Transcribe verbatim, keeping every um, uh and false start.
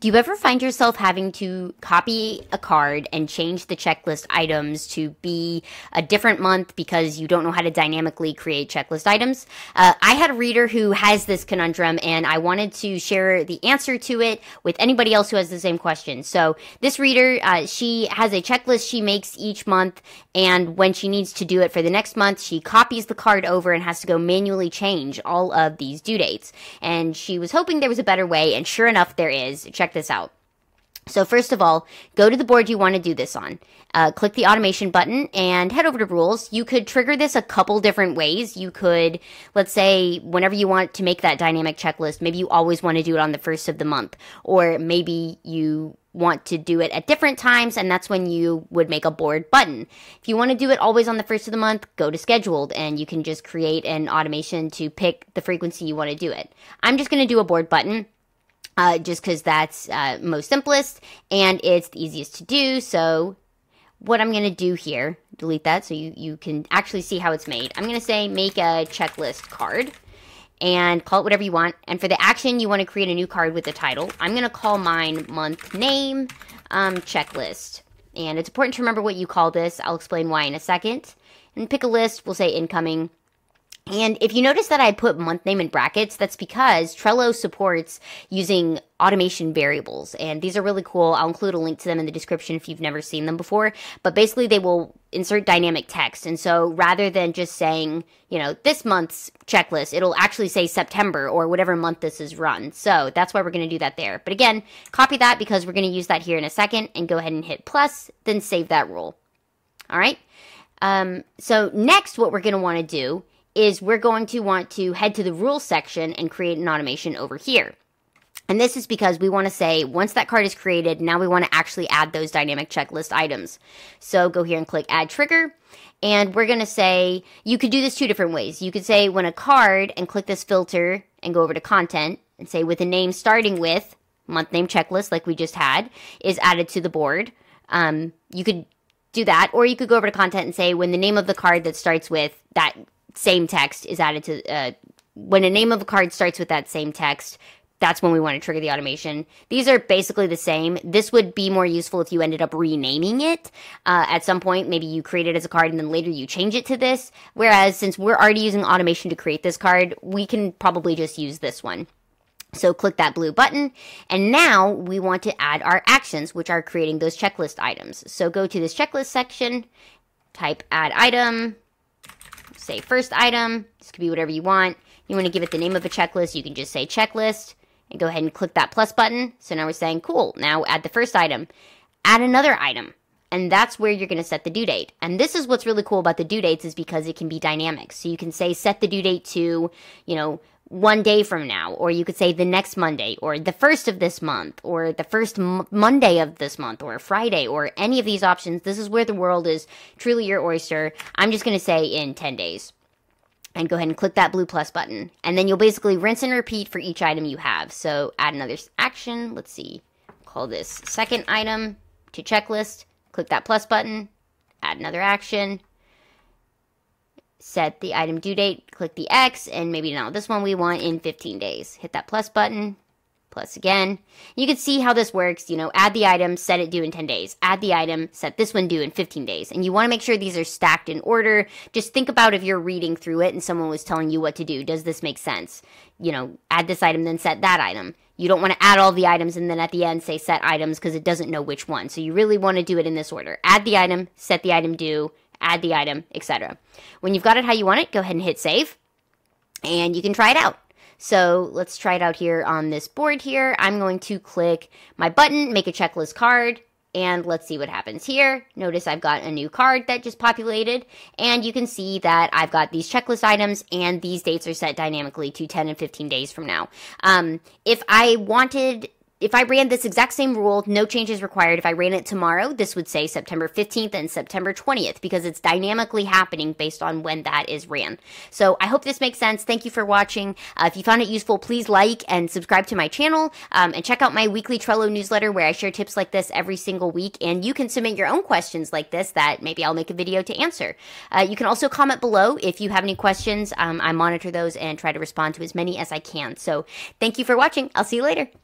Do you ever find yourself having to copy a card and change the checklist items to be a different month because you don't know how to dynamically create checklist items? Uh, I had a reader who has this conundrum, and I wanted to share the answer to it with anybody else who has the same question. So this reader, uh, she has a checklist she makes each month, and when she needs to do it for the next month, she copies the card over and has to go manually change all of these due dates. And she was hoping there was a better way, and sure enough, there is. Check this out. So first of all, go to the board you want to do this on. Uh, click the automation button and head over to rules. You could trigger this a couple different ways. You could, let's say, whenever you want to make that dynamic checklist, maybe you always want to do it on the first of the month, or maybe you want to do it at different times, and that's when you would make a board button. If you want to do it always on the first of the month, go to scheduled, and you can just create an automation to pick the frequency you want to do it. I'm just going to do a board button. Uh, just because that's uh, most simplest, and it's the easiest to do. So what I'm going to do here, delete that so you, you can actually see how it's made. I'm going to say make a checklist card and call it whatever you want. And for the action, you want to create a new card with the title. I'm going to call mine month name um, checklist. And it's important to remember what you call this. I'll explain why in a second. And pick a list. We'll say incoming. And if you notice that I put month name in brackets, that's because Trello supports using automation variables. And these are really cool. I'll include a link to them in the description if you've never seen them before. But basically, they will insert dynamic text. And so rather than just saying, you know, this month's checklist, it'll actually say September or whatever month this is run. So that's why we're going to do that there. But again, copy that because we're going to use that here in a second, and go ahead and hit plus, then save that rule. All right. Um, so next, what we're going to want to do is we're going to want to head to the rules section and create an automation over here. And this is because we want to say, once that card is created, now we want to actually add those dynamic checklist items. So go here and click add trigger. And we're going to say, you could do this two different ways. You could say when a card and click this filter and go over to content and say with a name starting with month name checklist, like we just had, is added to the board. Um, you could do that, or you could go over to content and say when the name of the card that starts with that same text is added to, uh, when a name of a card starts with that same text, that's when we want to trigger the automation. These are basically the same. This would be more useful if you ended up renaming it uh, at some point. Maybe you create it as a card and then later you change it to this. Whereas since we're already using automation to create this card, we can probably just use this one. So click that blue button, and now we want to add our actions, which are creating those checklist items. So go to this checklist section, type add item, say first item. This could be whatever you want. You want to give it the name of a checklist, you can just say checklist and go ahead and click that plus button. So now we're saying, cool, now add the first item. Add another item. And that's where you're going to set the due date. And this is what's really cool about the due dates, is because it can be dynamic. So you can say set the due date to, you know, one day from now, or you could say the next Monday, or the first of this month, or the first m Monday of this month, or Friday, or any of these options. This is where the world is truly your oyster. I'm just going to say in ten days, and go ahead and click that blue plus button. And then you'll basically rinse and repeat for each item you have. So add another action. Let's see, call this second item to checklist, click that plus button, add another action. Set the item due date, click the X, and maybe now this one we want in fifteen days. Hit that plus button, plus again. You can see how this works. You know, add the item, set it due in ten days. Add the item, set this one due in fifteen days. And you want to make sure these are stacked in order. Just think about if you're reading through it and someone was telling you what to do. Does this make sense? You know, add this item, then set that item. You don't want to add all the items and then at the end say set items, because it doesn't know which one. So you really want to do it in this order. Add the item, set the item due, add the item, et cetera. When you've got it how you want it, go ahead and hit save, and you can try it out. So let's try it out here on this board here. I'm going to click my button, make a checklist card, and let's see what happens here. Notice I've got a new card that just populated, and you can see that I've got these checklist items, and these dates are set dynamically to ten and fifteen days from now. Um, if I wanted If I ran this exact same rule, no changes required, if I ran it tomorrow, this would say September fifteenth and September twentieth, because it's dynamically happening based on when that is ran. So I hope this makes sense. Thank you for watching. Uh, if you found it useful, please like and subscribe to my channel, um, and check out my weekly Trello newsletter where I share tips like this every single week. And you can submit your own questions like this that maybe I'll make a video to answer. Uh, you can also comment below if you have any questions. Um, I monitor those and try to respond to as many as I can. So thank you for watching. I'll see you later.